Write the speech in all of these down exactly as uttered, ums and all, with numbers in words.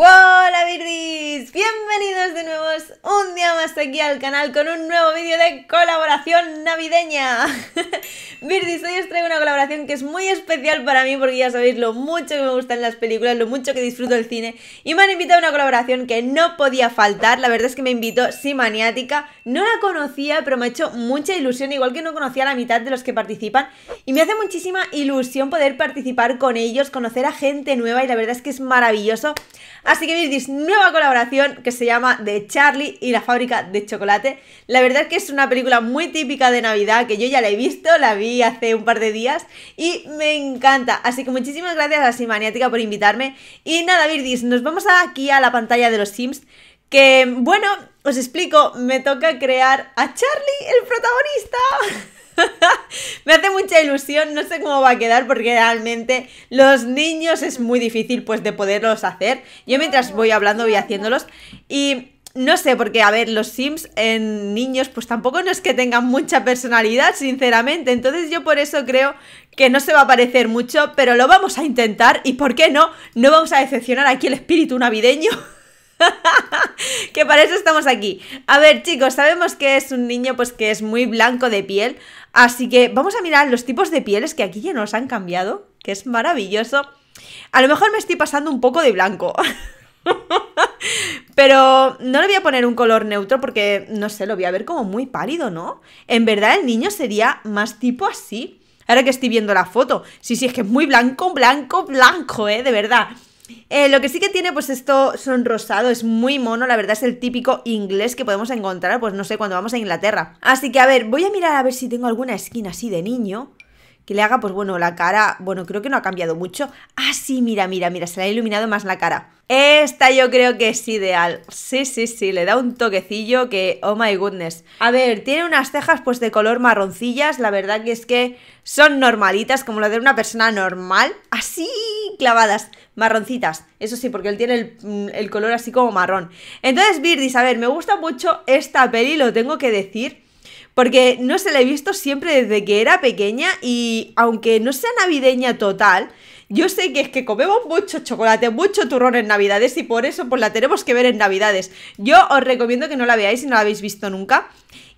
¡Hola Birdis! Bienvenidos de nuevo un día más aquí al canal con un nuevo vídeo de colaboración navideña. Birdis, hoy os traigo una colaboración que es muy especial para mí porque ya sabéis lo mucho que me gustan las películas, lo mucho que disfruto el cine, y me han invitado a una colaboración que no podía faltar. La verdad es que me invitó Simaniática, no la conocía pero me ha hecho mucha ilusión, igual que no conocía a la mitad de los que participan, y me hace muchísima ilusión poder participar con ellos, conocer a gente nueva, y la verdad es que es maravilloso. Así que veis, nueva colaboración que se llama The Charlie y la fábrica de chocolate. La verdad es que es una película muy típica de Navidad, que yo ya la he visto, la vi hace un par de días y me encanta. Así que muchísimas gracias a Simaniática por invitarme. Y nada, Birdis, nos vamos aquí a la pantalla de los Sims, que bueno, os explico, me toca crear a Charlie, el protagonista. Me hace mucha ilusión, no sé cómo va a quedar porque realmente los niños es muy difícil pues de poderlos hacer. Yo mientras voy hablando voy haciéndolos y no sé, porque a ver, los Sims en niños pues tampoco no es que tengan mucha personalidad, sinceramente. Entonces yo por eso creo que no se va a parecer mucho, pero lo vamos a intentar y por qué no, no vamos a decepcionar aquí el espíritu navideño. Que para eso estamos aquí. A ver chicos, sabemos que es un niño pues que es muy blanco de piel, así que vamos a mirar los tipos de pieles que aquí ya nos han cambiado, que es maravilloso. A lo mejor me estoy pasando un poco de blanco. Pero no le voy a poner un color neutro porque, no sé, lo voy a ver como muy pálido, ¿no? En verdad el niño sería más tipo así, ahora que estoy viendo la foto. Sí, sí, es que es muy blanco, blanco, blanco, ¿eh? De verdad. Eh, lo que sí que tiene pues esto sonrosado, es muy mono, la verdad es el típico inglés que podemos encontrar, pues no sé, cuando vamos a Inglaterra. Así que a ver, voy a mirar a ver si tengo alguna esquina así de niño que le haga pues bueno la cara, bueno creo que no ha cambiado mucho. Ah sí, mira, mira, mira, se le ha iluminado más la cara. Esta yo creo que es ideal, sí, sí, sí, le da un toquecillo que, oh my goodness. A ver, tiene unas cejas pues de color marroncillas, la verdad que es que son normalitas, como lo de una persona normal, así clavadas, marroncitas, eso sí, porque él tiene el, el color así como marrón. Entonces Birdis, a ver, me gusta mucho esta peli, lo tengo que decir, porque no se la he visto siempre desde que era pequeña y aunque no sea navideña total... Yo sé que es que comemos mucho chocolate, mucho turrón en Navidades y por eso pues la tenemos que ver en Navidades. Yo os recomiendo que no la veáis si no la habéis visto nunca,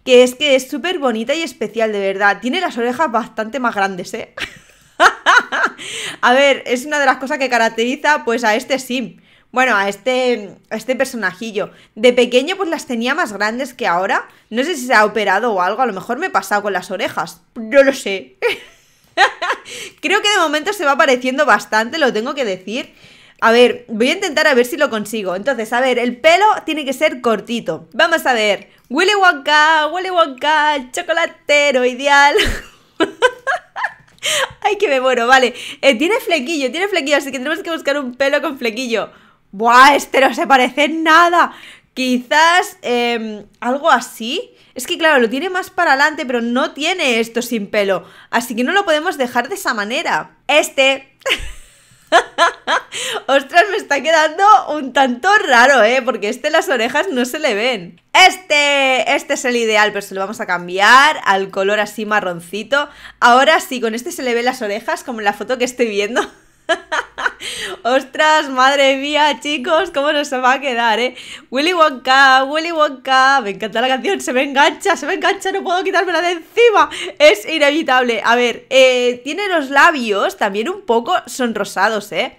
que es que es súper bonita y especial, de verdad. Tiene las orejas bastante más grandes, ¿eh? A ver, es una de las cosas que caracteriza pues a este Sim. Bueno, a este, a este personajillo. De pequeño pues las tenía más grandes que ahora. No sé si se ha operado o algo, a lo mejor me he pasado con las orejas. No lo sé. Creo que de momento se va pareciendo bastante, lo tengo que decir. A ver, voy a intentar a ver si lo consigo. Entonces, a ver, el pelo tiene que ser cortito. Vamos a ver. Willy Wonka, Willy Wonka, el chocolatero ideal. Ay, que me muero, vale. Eh, tiene flequillo, tiene flequillo, así que tenemos que buscar un pelo con flequillo. Buah, este no se parece en nada. Quizás eh, algo así. Es que claro, lo tiene más para adelante, pero no tiene esto sin pelo, así que no lo podemos dejar de esa manera. Este... Ostras, me está quedando un tanto raro, ¿eh? Porque este las orejas no se le ven. Este, este es el ideal, pero se lo vamos a cambiar al color así marroncito. Ahora sí, con este se le ven las orejas, como en la foto que estoy viendo. Ostras, madre mía, chicos, cómo nos va a quedar, eh. Willy Wonka, Willy Wonka. Me encanta la canción, se me engancha, se me engancha, no puedo quitármela de encima. Es inevitable. A ver, eh, tiene los labios también un poco sonrosados, eh.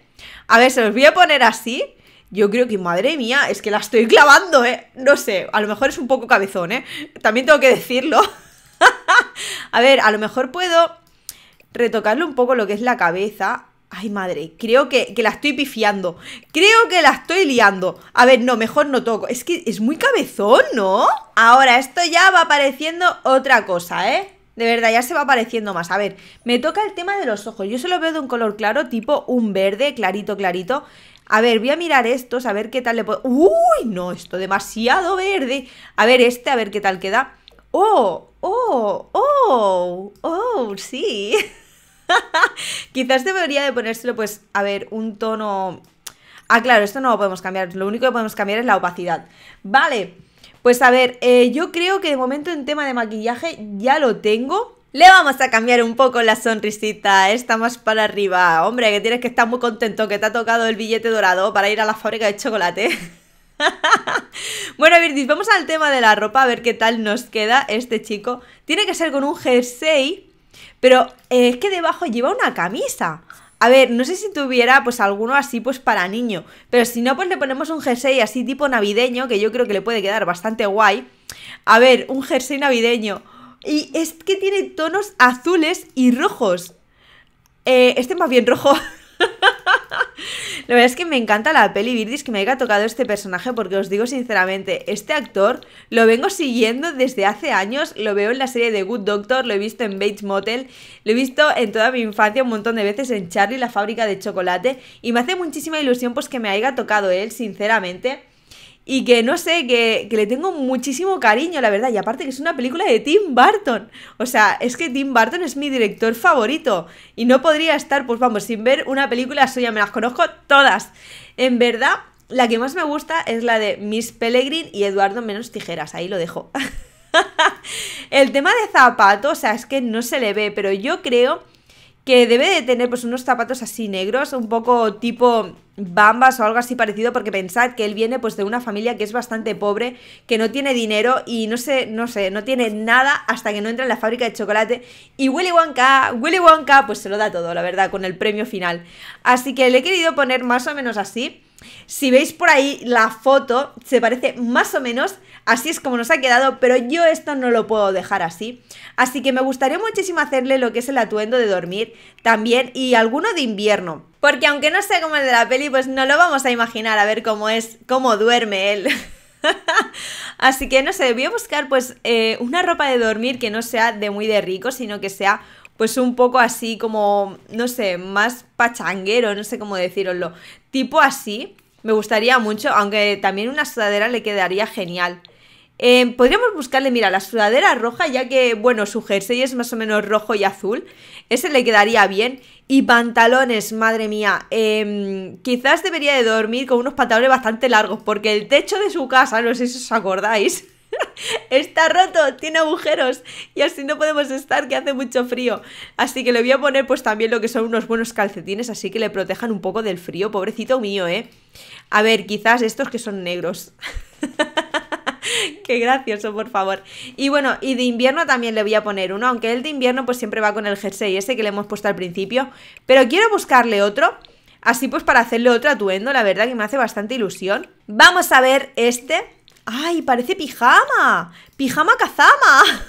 A ver, se los voy a poner así. Yo creo que, madre mía, es que la estoy clavando, eh. No sé, a lo mejor es un poco cabezón, eh. También tengo que decirlo. A ver, a lo mejor puedo retocarle un poco lo que es la cabeza. Ay, madre, creo que, que la estoy pifiando. Creo que la estoy liando. A ver, no, mejor no toco. Es que es muy cabezón, ¿no? Ahora, esto ya va apareciendo otra cosa, ¿eh? De verdad, ya se va apareciendo más. A ver, me toca el tema de los ojos. Yo solo veo de un color claro, tipo un verde, clarito, clarito. A ver, voy a mirar estos, a ver qué tal le puedo... ¡Uy! No, esto demasiado verde. A ver este, a ver qué tal queda. ¡Oh! ¡Oh! ¡Oh! ¡Oh! ¡Sí! Quizás debería de ponérselo pues, a ver, un tono... Ah, claro, esto no lo podemos cambiar, lo único que podemos cambiar es la opacidad. Vale, pues a ver, eh, yo creo que de momento en tema de maquillaje ya lo tengo. Le vamos a cambiar un poco la sonrisita, esta más para arriba. Hombre, que tienes que estar muy contento que te ha tocado el billete dorado para ir a la fábrica de chocolate. Bueno, Virgis, vamos al tema de la ropa, a ver qué tal nos queda este chico. Tiene que ser con un jersey, pero eh, es que debajo lleva una camisa. A ver, no sé si tuviera pues alguno así pues para niño, pero si no pues le ponemos un jersey así tipo navideño, que yo creo que le puede quedar bastante guay. A ver, un jersey navideño. Y es que tiene tonos azules y rojos. eh, Este es más bien rojo. La verdad es que me encanta la peli, Virdis, que me haya tocado este personaje, porque os digo sinceramente, este actor lo vengo siguiendo desde hace años. Lo veo en la serie de Good Doctor, lo he visto en Bates Motel, lo he visto en toda mi infancia un montón de veces en Charlie y la fábrica de chocolate. Y me hace muchísima ilusión pues que me haya tocado él, sinceramente. Y que no sé, que, que le tengo muchísimo cariño, la verdad. Y aparte que es una película de Tim Burton. O sea, es que Tim Burton es mi director favorito. Y no podría estar, pues vamos, sin ver una película suya. Me las conozco todas. En verdad, la que más me gusta es la de Miss Peregrine y Eduardo Menos Tijeras. Ahí lo dejo. El tema de zapatos, o sea, es que no se le ve. Pero yo creo que debe de tener pues unos zapatos así negros, un poco tipo bambas o algo así parecido, porque pensad que él viene pues de una familia que es bastante pobre, que no tiene dinero y no sé, no sé, no tiene nada hasta que no entra en la fábrica de chocolate. Y Willy Wonka, Willy Wonka pues se lo da todo, la verdad, con el premio final. Así que le he querido poner más o menos así. Si veis por ahí la foto, se parece más o menos, así es como nos ha quedado, pero yo esto no lo puedo dejar así. Así que me gustaría muchísimo hacerle lo que es el atuendo de dormir también y alguno de invierno. Porque aunque no sea como el de la peli, pues no lo vamos a imaginar a ver cómo es, cómo duerme él. Así que no sé, voy a buscar pues eh, una ropa de dormir que no sea de muy de rico, sino que sea pues un poco así como, no sé, más pachanguero, no sé cómo deciroslo, tipo así, me gustaría mucho, aunque también una sudadera le quedaría genial. Eh, podríamos buscarle, mira, la sudadera roja, ya que, bueno, su jersey es más o menos rojo y azul, ese le quedaría bien. Y pantalones, madre mía, eh, quizás debería de dormir con unos pantalones bastante largos, porque el techo de su casa, no sé si os acordáis, está roto, tiene agujeros y así no podemos estar, que hace mucho frío. Así que le voy a poner pues también lo que son unos buenos calcetines, así que le protejan un poco del frío, pobrecito mío, eh. A ver, quizás estos que son negros. Qué gracioso, por favor. Y bueno, y de invierno también le voy a poner uno, aunque el de invierno pues siempre va con el jersey ese que le hemos puesto al principio, pero quiero buscarle otro, así pues para hacerle otro atuendo, la verdad que me hace bastante ilusión. Vamos a ver este. ¡Ay, parece pijama! ¡Pijama kazama!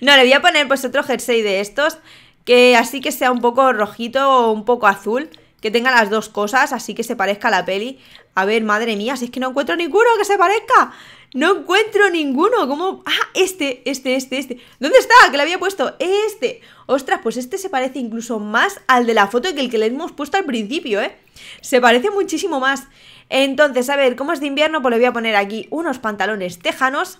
No, le voy a poner pues otro jersey de estos, que así que sea un poco rojito o un poco azul, que tenga las dos cosas, así que se parezca a la peli. A ver, madre mía, si es que no encuentro ninguno que se parezca. No encuentro ninguno, ¿cómo? Ah, este, este, este, este. ¿Dónde está? Que le había puesto este. Ostras, pues este se parece incluso más al de la foto que el que le hemos puesto al principio, ¿eh? Se parece muchísimo más. Entonces, a ver, como es de invierno, pues le voy a poner aquí unos pantalones tejanos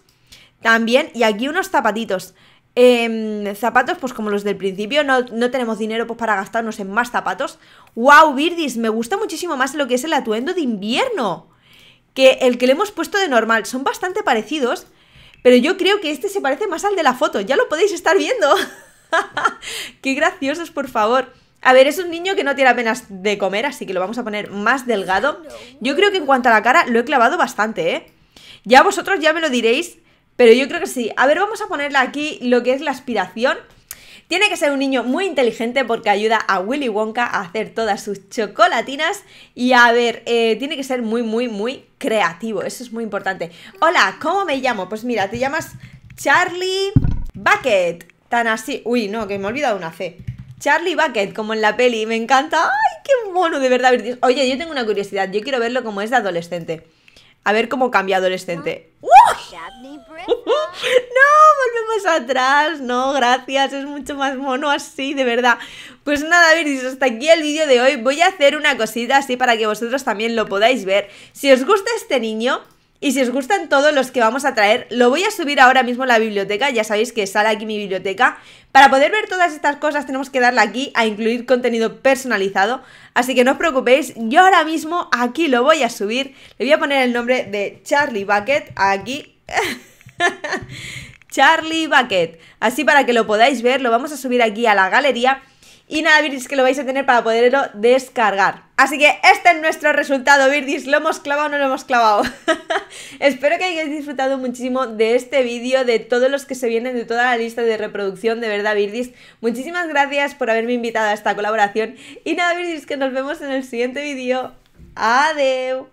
también y aquí unos zapatitos. Eh, zapatos, pues como los del principio, no, no tenemos dinero pues para gastarnos en más zapatos. ¡Wow, Virdis! Me gusta muchísimo más lo que es el atuendo de invierno que el que le hemos puesto de normal. Son bastante parecidos, pero yo creo que este se parece más al de la foto. Ya lo podéis estar viendo. ¡Qué graciosos, por favor! A ver, es un niño que no tiene apenas de comer, así que lo vamos a poner más delgado. Yo creo que en cuanto a la cara lo he clavado bastante, ¿eh? Ya vosotros ya me lo diréis, pero yo creo que sí. A ver, vamos a ponerle aquí lo que es la aspiración. Tiene que ser un niño muy inteligente porque ayuda a Willy Wonka a hacer todas sus chocolatinas. Y a ver, eh, tiene que ser muy, muy, muy creativo. Eso es muy importante. Hola, ¿cómo me llamo? Pues mira, te llamas Charlie Bucket. Tan así... Uy, no, que me he olvidado una C. Charlie Bucket, como en la peli, me encanta. ¡Ay, qué mono! De verdad. Oye, yo tengo una curiosidad, yo quiero verlo como es de adolescente. A ver cómo cambia adolescente. ¡Uh! ¡No! Volvemos atrás. No, gracias, es mucho más mono así, de verdad. Pues nada, Virdis, hasta aquí el vídeo de hoy. Voy a hacer una cosita así para que vosotros también lo podáis ver. Si os gusta este niño... Y si os gustan todos los que vamos a traer, lo voy a subir ahora mismo a la biblioteca. Ya sabéis que sale aquí mi biblioteca. Para poder ver todas estas cosas tenemos que darle aquí a incluir contenido personalizado. Así que no os preocupéis, yo ahora mismo aquí lo voy a subir. Le voy a poner el nombre de Charlie Bucket aquí. Charlie Bucket. Así para que lo podáis ver, lo vamos a subir aquí a la galería. Y nada, Virdis, que lo vais a tener para poderlo descargar. Así que este es nuestro resultado, Virdis. ¿Lo hemos clavado o no lo hemos clavado? Espero que hayáis disfrutado muchísimo de este vídeo, de todos los que se vienen, de toda la lista de reproducción. De verdad, Virdis, muchísimas gracias por haberme invitado a esta colaboración. Y nada, Virdis, que nos vemos en el siguiente vídeo. Adeu.